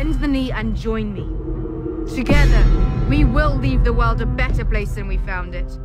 bend the knee and join me. Together, we will leave the world a better place than we found it.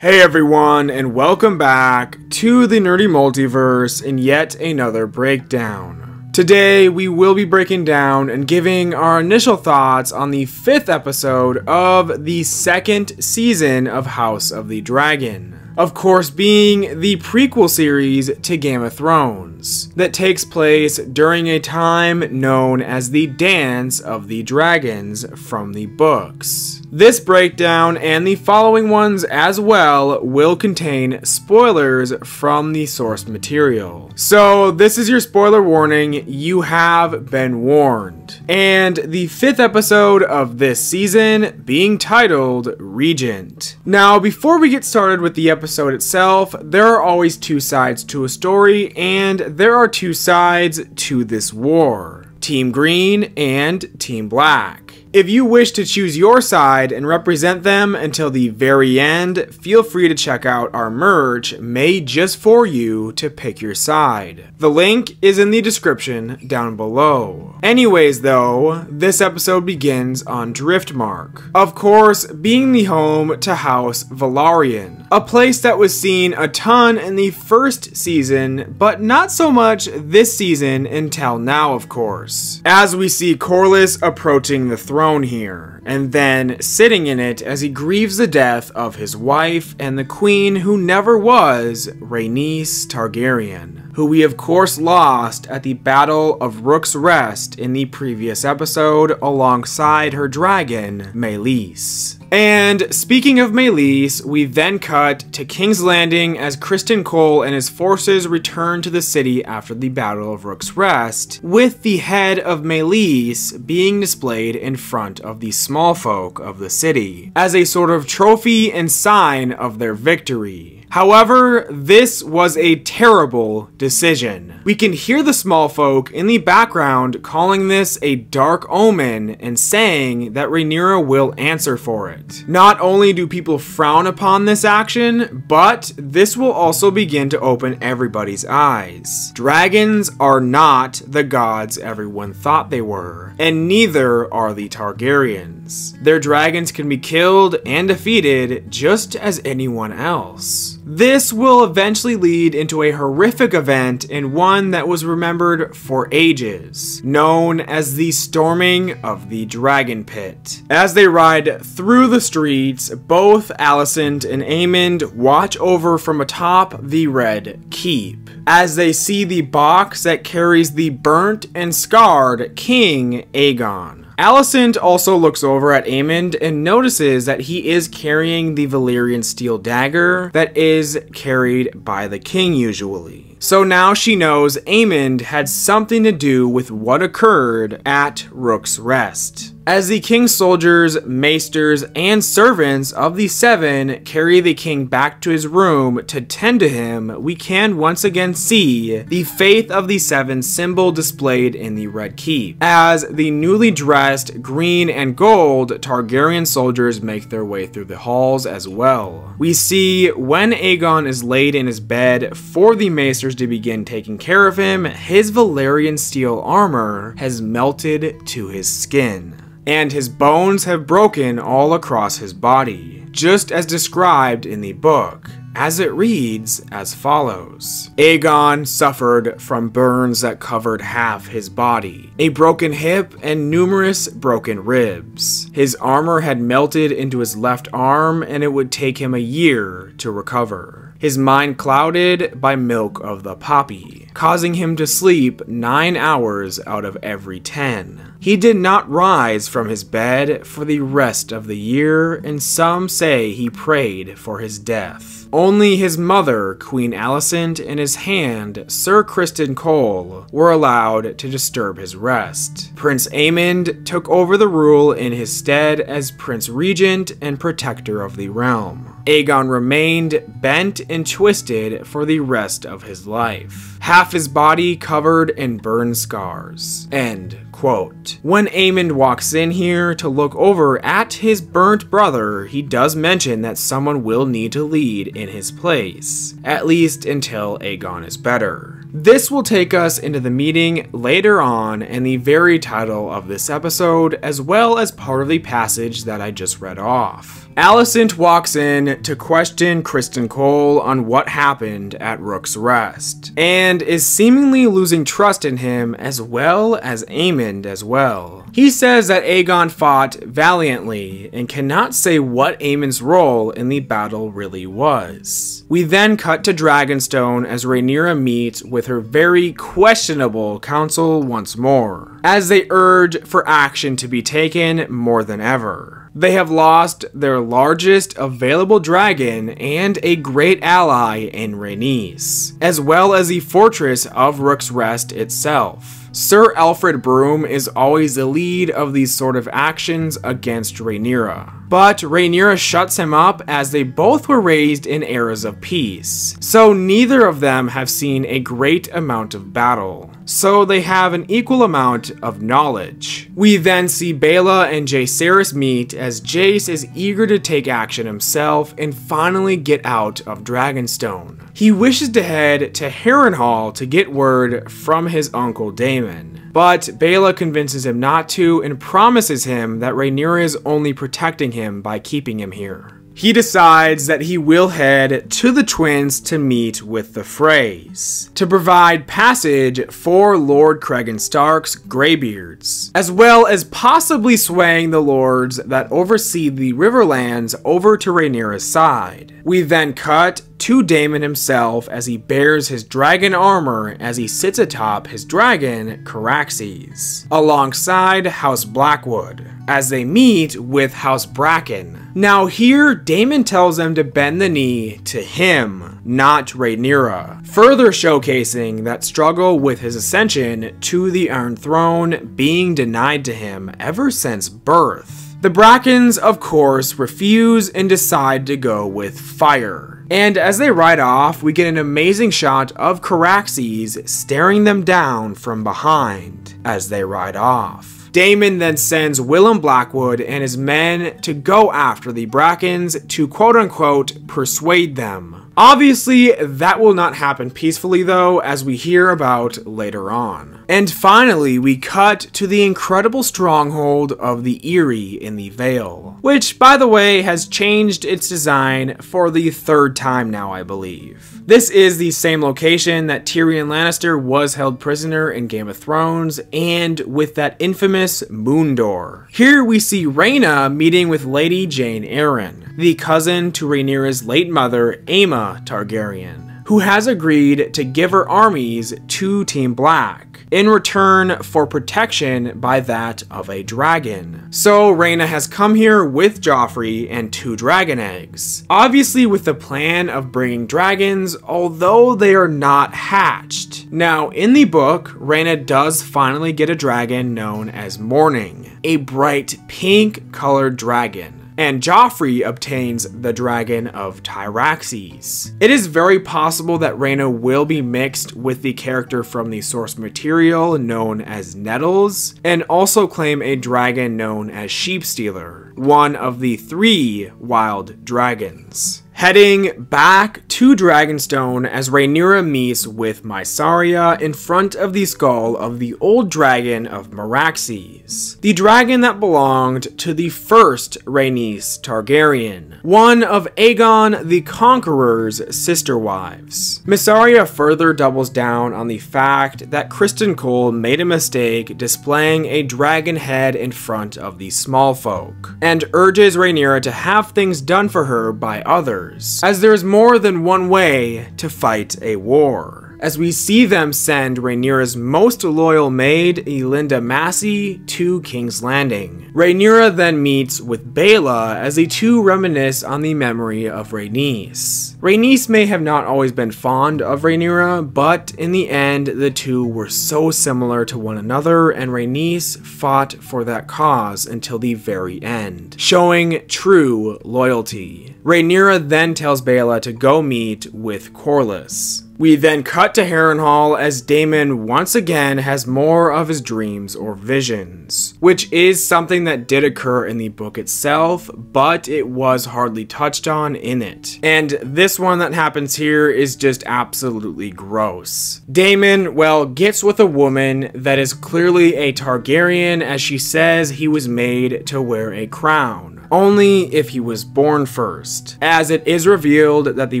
Hey everyone, and welcome back to the Nerdy Multiverse in yet another breakdown. Today, we will be breaking down and giving our initial thoughts on the 5th episode of the 2nd season of House of the Dragon. Of course, being the prequel series to Game of Thrones that takes place during a time known as the Dance of the Dragons from the books. This breakdown and the following ones as well will contain spoilers from the source material. So this is your spoiler warning, you have been warned. And the 5th episode of this season being titled Regent. Now before we get started with the episode itself, there are always two sides to a story, and there are two sides to this war. Team Green and Team Black. If you wish to choose your side and represent them until the very end, feel free to check out our merch made just for you to pick your side. The link is in the description down below. Anyways though, this episode begins on Driftmark. Of course, being the home to House Valyrian. A place that was seen a ton in the first season, but not so much this season until now, of course. As we see Corlys approaching the throne here, and then sitting in it as he grieves the death of his wife and the queen who never was, Rhaenys Targaryen, who we of course lost at the Battle of Rook's Rest in the previous episode alongside her dragon, Meleys. And speaking of Meleys, we then cut to King's Landing as Criston Cole and his forces return to the city after the Battle of Rook's Rest, with the head of Meleys being displayed in front of the small folk of the city, as a sort of trophy and sign of their victory. However, this was a terrible decision. We can hear the small folk in the background calling this a dark omen and saying that Rhaenyra will answer for it. Not only do people frown upon this action, but this will also begin to open everybody's eyes. Dragons are not the gods everyone thought they were, and neither are the Targaryens. Their dragons can be killed and defeated just as anyone else. This will eventually lead into a horrific event and one that was remembered for ages, known as the Storming of the Dragon Pit. As they ride through the streets, both Alicent and Aemond watch over from atop the Red Keep, as they see the box that carries the burnt and scarred King Aegon. Alicent also looks over at Aemond and notices that he is carrying the Valyrian steel dagger that is carried by the king usually. So now she knows Aemond had something to do with what occurred at Rook's Rest. As the king's soldiers, maesters, and servants of the Seven carry the king back to his room to tend to him, we can once again see the faith of the Seven symbol displayed in the Red Keep, as the newly dressed green and gold Targaryen soldiers make their way through the halls as well. We see when Aegon is laid in his bed for the maesters to begin taking care of him, his Valyrian steel armor has melted to his skin, and his bones have broken all across his body, just as described in the book, as it reads as follows. Aegon suffered from burns that covered half his body, a broken hip, and numerous broken ribs. His armor had melted into his left arm, and it would take him a year to recover. His mind clouded by milk of the poppy, causing him to sleep 9 hours out of every 10. He did not rise from his bed for the rest of the year, and some say he prayed for his death. Only his mother, Queen Alicent, and his hand, Sir Criston Cole, were allowed to disturb his rest. Prince Aemond took over the rule in his stead as Prince Regent and Protector of the Realm. Aegon remained bent and twisted for the rest of his life, half his body covered in burn scars. End quote. When Aemond walks in here to look over at his burnt brother, he does mention that someone will need to lead in his place, at least until Aegon is better. This will take us into the meeting later on and the very title of this episode, as well as part of the passage that I just read off. Alicent walks in to question Criston Cole on what happened at Rook's Rest, and is seemingly losing trust in him as well as Aemond as well. He says that Aegon fought valiantly and cannot say what Aemond's role in the battle really was. We then cut to Dragonstone as Rhaenyra meets with her very questionable council once more, as they urge for action to be taken more than ever. They have lost their largest available dragon and a great ally in Rhaenys, as well as the fortress of Rook's Rest itself. Sir Alfred Broom is always the lead of these sort of actions against Rhaenyra, but Rhaenyra shuts him up as they both were raised in eras of peace, so neither of them have seen a great amount of battle, so they have an equal amount of knowledge. We then see Baela and Jace meet as Jace is eager to take action himself and finally get out of Dragonstone. He wishes to head to Harrenhal to get word from his uncle Daemon, but Baela convinces him not to and promises him that Rhaenyra is only protecting him by keeping him here. He decides that he will head to the Twins to meet with the Freys, to provide passage for Lord Cregan Stark's Greybeards, as well as possibly swaying the lords that oversee the Riverlands over to Rhaenyra's side. We then cut to Daemon himself as he bears his dragon armor as he sits atop his dragon, Caraxes, alongside House Blackwood, as they meet with House Bracken. Now here, Daemon tells them to bend the knee to him, not Rhaenyra, further showcasing that struggle with his ascension to the Iron Throne being denied to him ever since birth. The Brackens, of course, refuse and decide to go with fire. And as they ride off, we get an amazing shot of Caraxes staring them down from behind as they ride off. Daemon then sends Willem Blackwood and his men to go after the Brackens to quote-unquote persuade them. Obviously, that will not happen peacefully though, as we hear about later on. And finally, we cut to the incredible stronghold of the Eyrie in the Vale, which, by the way, has changed its design for the third time now, I believe. This is the same location that Tyrion Lannister was held prisoner in Game of Thrones, and with that infamous Moon Door. Here we see Rhaena meeting with Lady Jane Arryn, the cousin to Rhaenyra's late mother, Aemma Targaryen, who has agreed to give her armies to Team Black in return for protection by that of a dragon. So Rhaena has come here with Joffrey and 2 dragon eggs, obviously with the plan of bringing dragons, although they are not hatched. Now in the book, Rhaena does finally get a dragon known as Morning, a bright pink colored dragon, and Joffrey obtains the Dragon of Tyraxes. It is very possible that Rhaena will be mixed with the character from the source material known as Nettles, and also claim a dragon known as Sheepstealer, one of the 3 wild dragons. Heading back to Dragonstone as Rhaenyra meets with Mysaria in front of the skull of the old dragon of Meraxes, the dragon that belonged to the first Rhaenys Targaryen, one of Aegon the Conqueror's sister wives. Mysaria further doubles down on the fact that Criston Cole made a mistake displaying a dragon head in front of the small folk, and urges Rhaenyra to have things done for her by others, as there is more than one way to fight a war. As we see them send Rhaenyra's most loyal maid, Elinda Massey, to King's Landing. Rhaenyra then meets with Baela as the 2 reminisce on the memory of Rhaenys. Rhaenys may have not always been fond of Rhaenyra, but in the end, the 2 were so similar to one another, and Rhaenys fought for that cause until the very end, showing true loyalty. Rhaenyra then tells Baela to go meet with Corlys, We then cut to Harrenhal as Daemon once again has more of his dreams or visions, which is something that did occur in the book itself, but it was hardly touched on in it. And this one that happens here is just absolutely gross. Daemon, well, gets with a woman that is clearly a Targaryen, as she says he was made to wear a crown. Only if he was born first, as it is revealed that the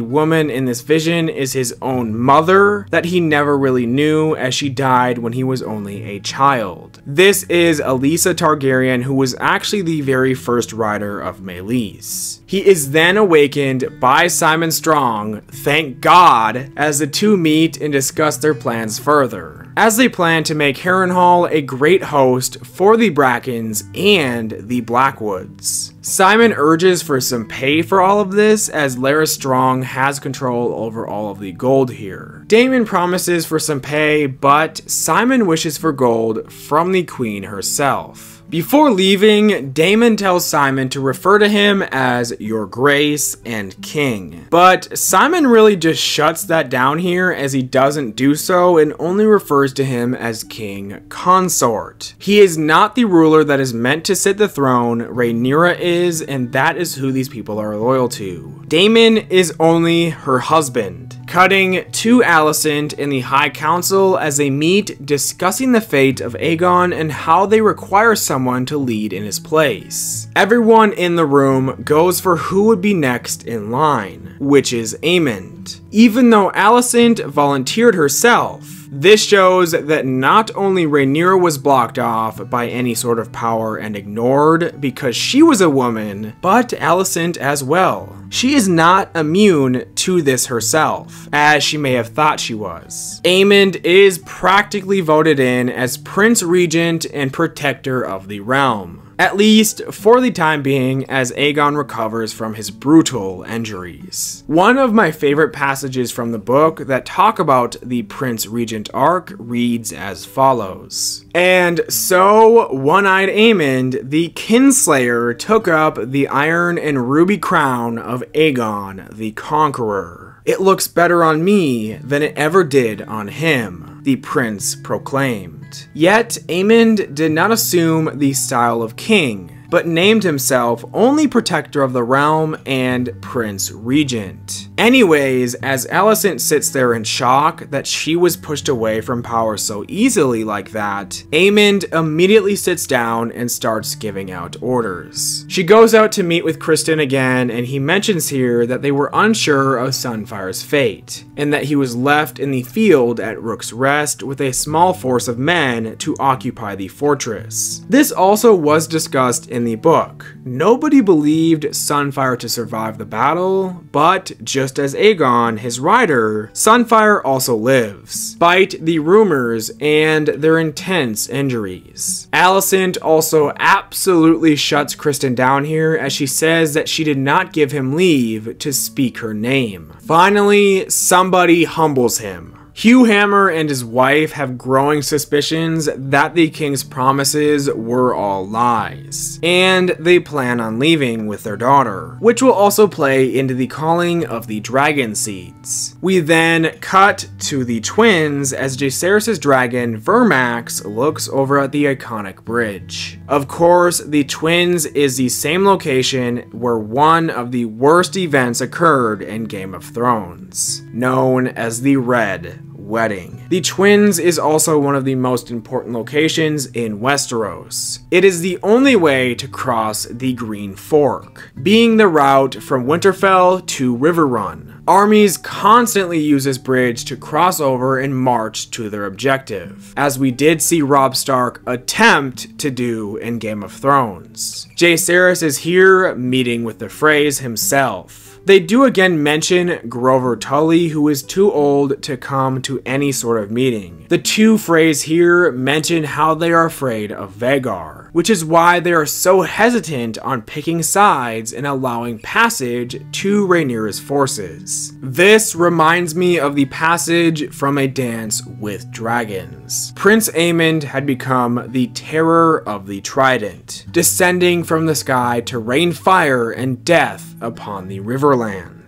woman in this vision is his own mother that he never really knew, as she died when he was only a child. This is Alyssa Targaryen, who was actually the very first rider of Meleys. He is then awakened by Simon Strong, thank God, as the two meet and discuss their plans further, as they plan to make Harrenhal a great host for the Brackens and the Blackwoods. Simon urges for some pay for all of this, as Lara Strong has control over all of the gold here. Daemon promises for some pay, but Simon wishes for gold from the Queen herself. Before leaving, Daemon tells Simon to refer to him as Your Grace and King, but Simon really just shuts that down here, as he doesn't do so and only refers to him as King Consort. He is not the ruler that is meant to sit the throne. Rhaenyra is, and that is who these people are loyal to. Daemon is only her husband. Cutting to Alicent in the High Council as they meet, discussing the fate of Aegon and how they require someone to lead in his place. Everyone in the room goes for who would be next in line, which is Aemond, even though Alicent volunteered herself. This shows that not only Rhaenyra was blocked off by any sort of power and ignored because she was a woman, but Alicent as well. She is not immune to this herself, as she may have thought she was. Aemond is practically voted in as Prince Regent and Protector of the Realm, at least for the time being, as Aegon recovers from his brutal injuries. One of my favorite passages from the book that talk about the Prince Regent arc reads as follows. And so, one-eyed Aemond, the Kinslayer, took up the iron and ruby crown of Aegon the Conqueror. It looks better on me than it ever did on him, the prince proclaimed. Yet, Aemond did not assume the style of king, but named himself only Protector of the Realm and Prince Regent. Anyways, as Alicent sits there in shock that she was pushed away from power so easily like that, Aemond immediately sits down and starts giving out orders. She goes out to meet with Criston again, and he mentions here that they were unsure of Sunfire's fate, and that he was left in the field at Rook's Rest with a small force of men to occupy the fortress. This also was discussed in the book. Nobody believed Sunfire to survive the battle, but just as Aegon, his rider, Sunfire also lives, despite the rumors and their intense injuries. Alicent also absolutely shuts Criston down here, as she says that she did not give him leave to speak her name. Finally, somebody humbles him. Hugh Hammer and his wife have growing suspicions that the king's promises were all lies, and they plan on leaving with their daughter, which will also play into the calling of the dragon seeds. We then cut to the Twins as Jace's dragon Vermax looks over at the iconic bridge. Of course, the Twins is the same location where one of the worst events occurred in Game of Thrones, known as the Red Wedding. The Twins is also one of the most important locations in Westeros. It is the only way to cross the Green Fork, being the route from Winterfell to Riverrun. Armies constantly use this bridge to cross over and march to their objective, as we did see Robb Stark attempt to do in Game of Thrones. Jace is here meeting with the Freys himself. They do again mention Grover Tully, who is too old to come to any sort of meeting. The two Freys here mention how they are afraid of Vhagar, which is why they are so hesitant on picking sides and allowing passage to Rhaenyra's forces. This reminds me of the passage from A Dance with Dragons. Prince Aemond had become the terror of the Trident, descending from the sky to rain fire and death upon the Riverlands.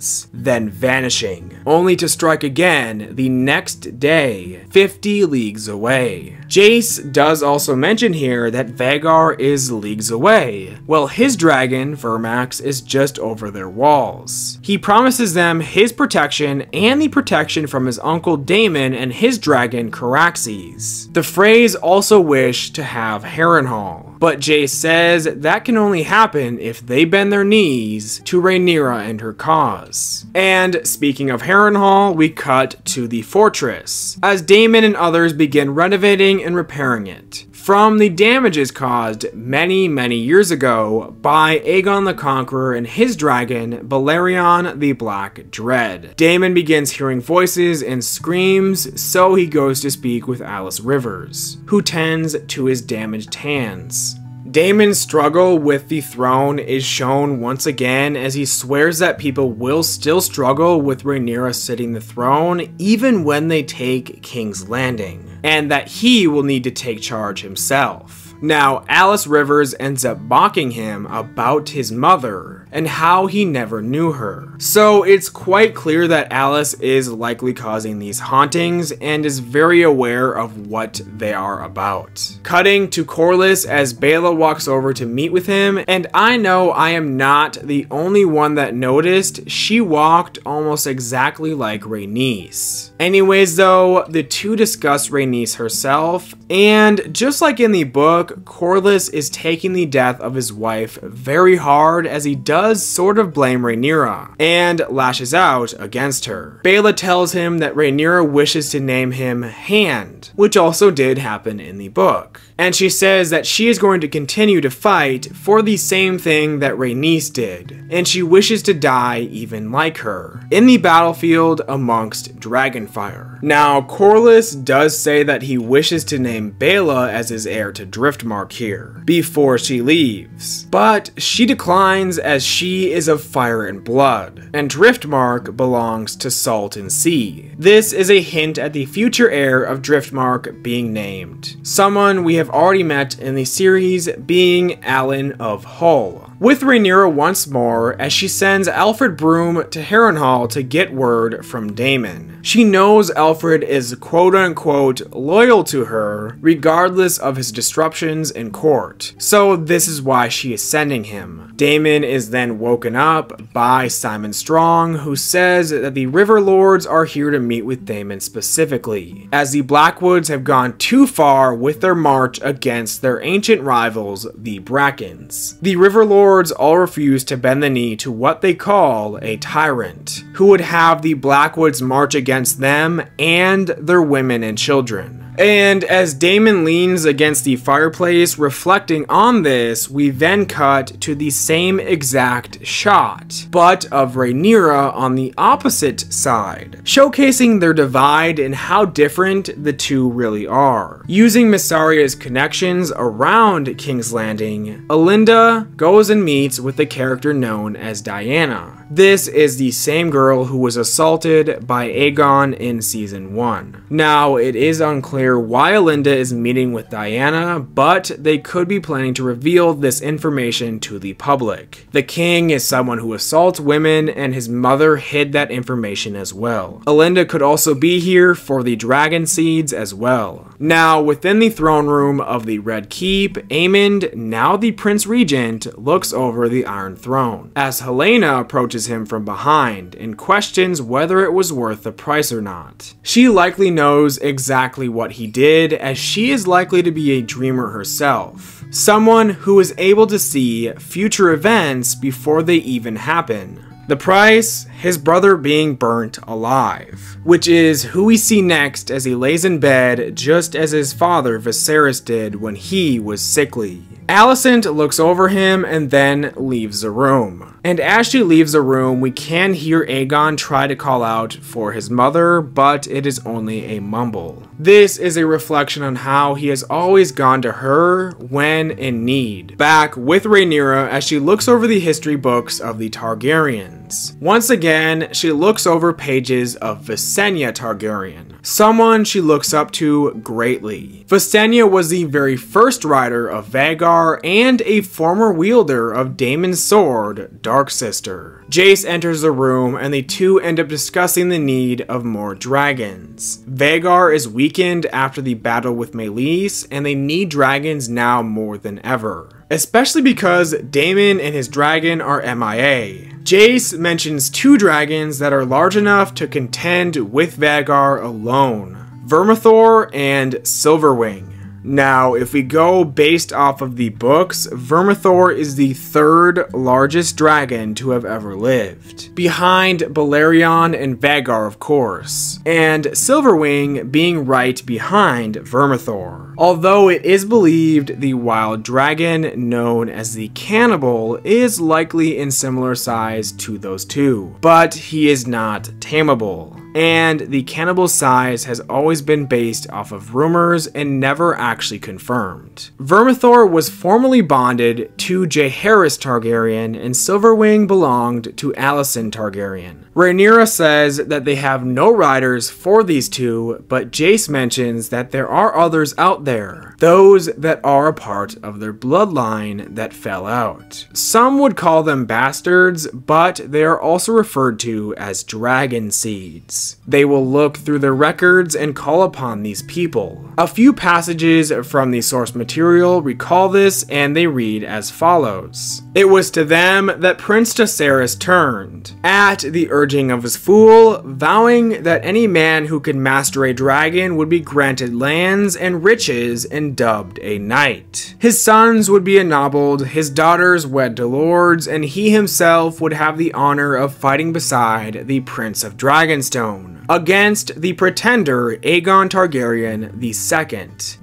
Caraxes, then vanishing, only to strike again the next day, 50 leagues away. Jace does also mention here that Vhagar is leagues away, while his dragon, Vermax, is just over their walls. He promises them his protection and the protection from his uncle Daemon and his dragon, Caraxes. The Freys also wish to have Harrenhal, but Jace says that can only happen if they bend their knees to Rhaenyra and her cause. And speaking of Harrenhal, we cut to the fortress, as Daemon and others begin renovating and repairing it from the damages caused many, many years ago by Aegon the Conqueror and his dragon, Balerion the Black Dread. Daemon begins hearing voices and screams, so he goes to speak with Alice Rivers, who tends to his damaged hands. Daemon's struggle with the throne is shown once again as he swears that people will still struggle with Rhaenyra sitting the throne even when they take King's Landing, and that he will need to take charge himself. Now, Alice Rivers ends up mocking him about his mother and how he never knew her. So it's quite clear that Alice is likely causing these hauntings and is very aware of what they are about. Cutting to Corlys as Baela walks over to meet with him, and I know I am not the only one that noticed she walked almost exactly like Rhaenys. Anyways though, the two discuss Rhaenys herself, and just like in the book, Corlys is taking the death of his wife very hard as he does sort of blame Rhaenyra and lashes out against her. Baela tells him that Rhaenyra wishes to name him Hand, which also did happen in the book. And she says that she is going to continue to fight for the same thing that Rhaenys did, and she wishes to die even like her, in the battlefield amongst Dragonfire. Now, Corlys does say that he wishes to name Baela as his heir to Driftmark here, before she leaves, but she declines as she is of fire and blood, and Driftmark belongs to Salt and Sea. This is a hint at the future heir of Driftmark being named, someone we have already met in the series being Alan of Hull, with Rhaenyra once more as she sends Alfred Broom to Harrenhal to get word from Daemon. She knows Alfred is quote-unquote loyal to her regardless of his disruptions in court, so this is why she is sending him. Daemon is then woken up by Simon Strong, who says that the River Lords are here to meet with Daemon specifically, as the Blackwoods have gone too far with their march against their ancient rivals, the Brackens. The River Lords all refuse to bend the knee to what they call a tyrant, who would have the Blackwoods march against them and their women and children. And as Daemon leans against the fireplace reflecting on this, we then cut to the same exact shot, but of Rhaenyra on the opposite side, showcasing their divide and how different the two really are. Using Mysaria's connections around King's Landing, Elinda goes and meets with the character known as Diana. This is the same girl who was assaulted by Aegon in Season 1. Now, it is unclear why Elinda is meeting with Diana, but they could be planning to reveal this information to the public. The king is someone who assaults women, and his mother hid that information as well. Elinda could also be here for the dragon seeds as well. Now, within the throne room of the Red Keep, Aemond, now the Prince Regent, looks over the Iron Throne, as Helena approaches him from behind and questions whether it was worth the price or not. She likely knows exactly what he did, as she is likely to be a dreamer herself, someone who is able to see future events before they even happen. The price? His brother being burnt alive, which is who we see next as he lays in bed, just as his father Viserys did when he was sickly. Alicent looks over him and then leaves the room. And as she leaves the room, we can hear Aegon try to call out for his mother, but it is only a mumble. This is a reflection on how he has always gone to her when in need. Back with Rhaenyra as she looks over the history books of the Targaryens, Prince. Once again, she looks over pages of Visenya Targaryen, someone she looks up to greatly. Visenya was the very first rider of Vhagar and a former wielder of Daemon's sword, Darksister. Jace enters the room and the two end up discussing the need of more dragons. Vhagar is weakened after the battle with Meleys and they need dragons now more than ever. Especially because Daemon and his dragon are MIA. Jace mentions two dragons that are large enough to contend with Vhagar alone, Vermithor and Silverwing. Now, if we go based off of the books, Vermithor is the third largest dragon to have ever lived, behind Balerion and Vhagar of course, and Silverwing being right behind Vermithor. Although it is believed the wild dragon known as the Cannibal is likely in similar size to those two, but he is not tameable. And the Cannibal's size has always been based off of rumors and never actually confirmed. Vermithor was formerly bonded to Jaehaerys Targaryen and Silverwing belonged to Alicent Targaryen. Rhaenyra says that they have no riders for these two, but Jace mentions that there are others out there, those that are a part of their bloodline that fell out. Some would call them bastards, but they are also referred to as dragon seeds. They will look through their records and call upon these people. A few passages from the source material recall this and they read as follows. It was to them that Prince Jaehaerys turned, at the urging of his fool, vowing that any man who could master a dragon would be granted lands and riches and dubbed a knight. His sons would be ennobled, his daughters wed to lords, and he himself would have the honor of fighting beside the Prince of Dragonstone, against the pretender Aegon Targaryen II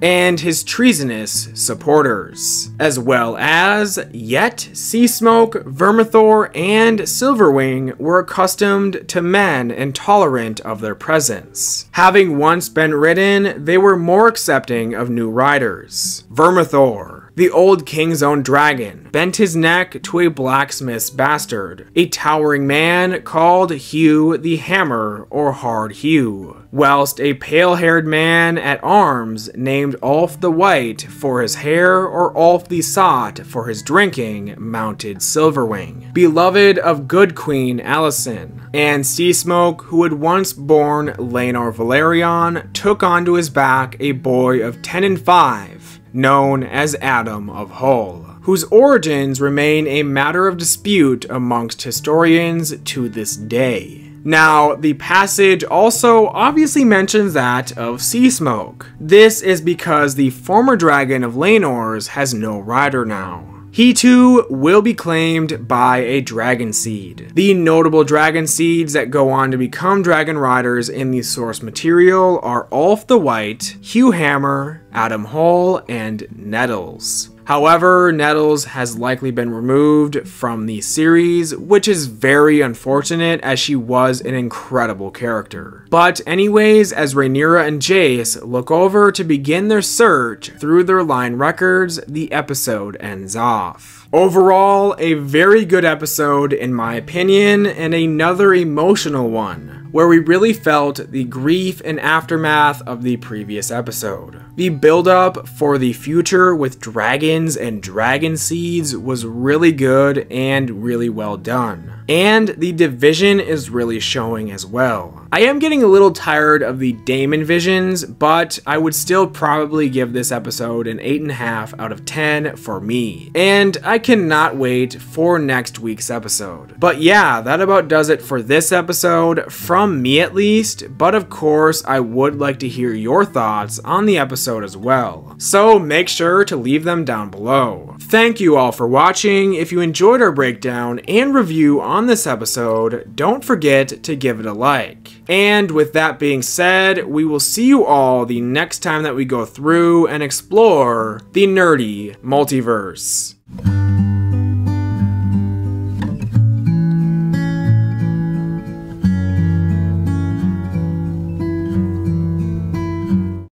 and his treasonous supporters, as well as, yet Seasmoke, Vermithor, and Silverwing were accustomed to men and tolerant of their presence. Having once been ridden, they were more accepting of new riders. Vermithor, the old king's own dragon, bent his neck to a blacksmith's bastard, a towering man called Hugh the Hammer or Hard Hugh, whilst a pale-haired man at arms named Ulf the White for his hair or Ulf the Sot for his drinking mounted Silverwing, beloved of good Queen Alicent, and Seasmoke, who had once borne Laenor Valerion, took onto his back a boy of 10 and 5, known as Adam of Hull, whose origins remain a matter of dispute amongst historians to this day. Now, the passage also obviously mentions that of Seasmoke. This is because the former dragon of Laenor's has no rider now. He too will be claimed by a dragon seed. The notable dragon seeds that go on to become dragon riders in the source material are Ulf the White, Hugh Hammer, Adam Hull, and Nettles. However, Nettles has likely been removed from the series, which is very unfortunate as she was an incredible character. But anyways, as Rhaenyra and Jace look over to begin their search through their line records, the episode ends off. Overall, a very good episode in my opinion, and another emotional one, where we really felt the grief and aftermath of the previous episode. The build-up for the future with dragons and dragon seeds was really good and really well done. And the division is really showing as well. I am getting a little tired of the Daemon visions, but I would still probably give this episode an 8.5 out of 10 for me. And I cannot wait for next week's episode. But yeah, that about does it for this episode, from me at least, but of course I would like to hear your thoughts on the episode as well, so make sure to leave them down below. Thank you all for watching. If you enjoyed our breakdown and review on this episode, don't forget to give it a like. And with that being said, we will see you all the next time that we go through and explore the nerdy multiverse.